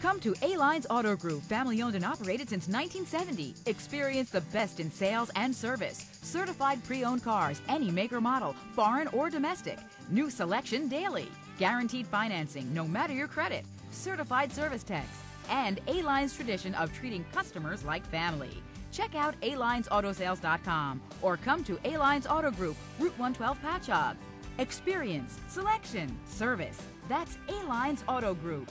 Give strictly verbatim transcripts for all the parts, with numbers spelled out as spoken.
Come to A-Line's Auto Group, family owned and operated since nineteen seventy. Experience the best in sales and service. Certified pre-owned cars, any maker model, foreign or domestic. New selection daily. Guaranteed financing, no matter your credit. Certified service techs. And A-Line's tradition of treating customers like family. Check out A Lines Auto Sales dot com or come to A-Line's Auto Group, Route one twelve, Patchogue. Experience, selection, service. That's A-Line's Auto Group.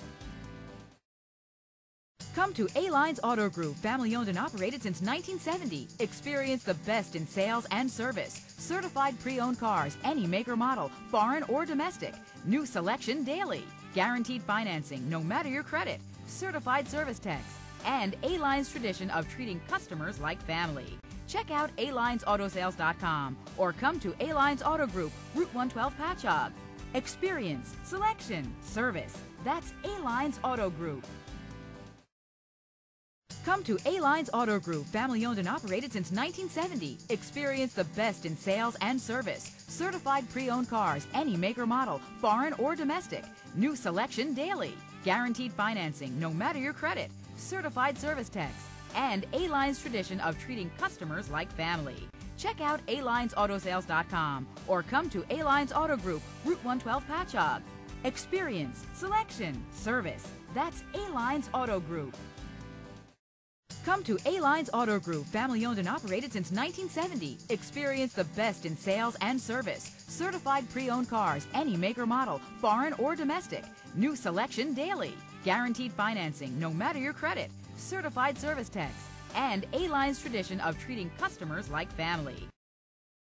Come to A-Line's Auto Group, family owned and operated since nineteen seventy. Experience the best in sales and service. Certified pre-owned cars, any maker model, foreign or domestic. New selection daily. Guaranteed financing, no matter your credit. Certified service techs. And A-Line's tradition of treating customers like family. Check out A Lines Auto Sales dot com or come to A-Line's Auto Group, Route one twelve, Patchogue. Experience, selection, service. That's A-Line's Auto Group. Come to A-Line's Auto Group, family owned and operated since nineteen seventy. Experience the best in sales and service. Certified pre-owned cars, any maker model, foreign or domestic. New selection daily. Guaranteed financing, no matter your credit. Certified service techs. And A-Line's tradition of treating customers like family. Check out A Lines Auto Sales dot com or come to A-Line's Auto Group, Route one twelve, Patchogue. Experience, selection, service. That's A-Line's Auto Group. Come to A-Line's Auto Group, family owned and operated since nineteen seventy. Experience the best in sales and service. Certified pre-owned cars, any maker model, foreign or domestic. New selection daily. Guaranteed financing, no matter your credit. Certified service techs. And A-Line's tradition of treating customers like family.